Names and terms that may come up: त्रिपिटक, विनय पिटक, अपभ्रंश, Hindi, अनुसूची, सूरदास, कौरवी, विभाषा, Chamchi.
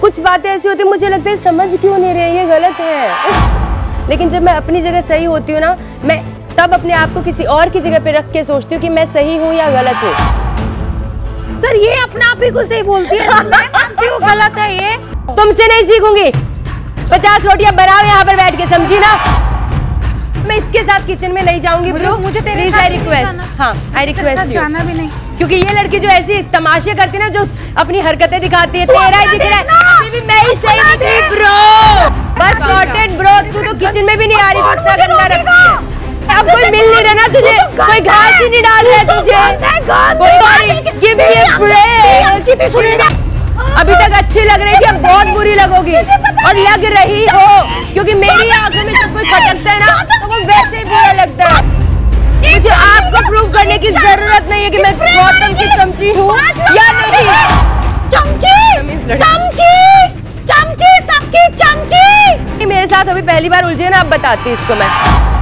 कुछ बातें ऐसी होती मुझे लगता है समझ क्यों नहीं रही है, गलत है, लेकिन जब मैं अपनी जगह सही होती हूँ ना, मैं तब अपने आप को किसी और की जगह पे रख के सोचती हूँ कि मैं सही हूँ या गलत हूँ। सर ये अपना आप ही को सही बोलती है, मैं मानती हूँ गलत है ये। तुमसे नहीं सीखूंगी, 50 रोटियां बनाओ यहाँ पर बैठ के, समझी ना। मैं इसके साथ किचन में नहीं जाऊंगी ब्रो, मुझे तेरे साथ रिक्वेस्ट, हाँ आई रिक्वेस्ट, जाना भी नहीं, क्योंकि ये लड़की जो ऐसी तमाशे करती ना, जो अपनी हरकतें दिखाती है, तेरा ही दिख रहा है, मैं ही सही निकली ब्रो, बस सॉर्टेड ब्रो। तू तो किचन में भी नहीं आ रही, तो इतना गंदा रखती है। अब कोई मिल नहीं रहा ना तुझे, कोई घास ही नहीं डाल रहा तुझे। अभी तक अच्छी लग रही थी, अब बहुत बुरी लगोगी, और लग रही हो, क्योंकि मेरी आंखों में जब कोई खटकता है ना तो वो वैसे ही बुरा लगता है। मुझे आपको प्रूव करने की जरूरत नहीं है कि मैं गौतम की चमची हूँ या नहीं। चमची सबकी चमची। मेरे साथ अभी पहली बार उलझे ना, अब बताती इसको मैं।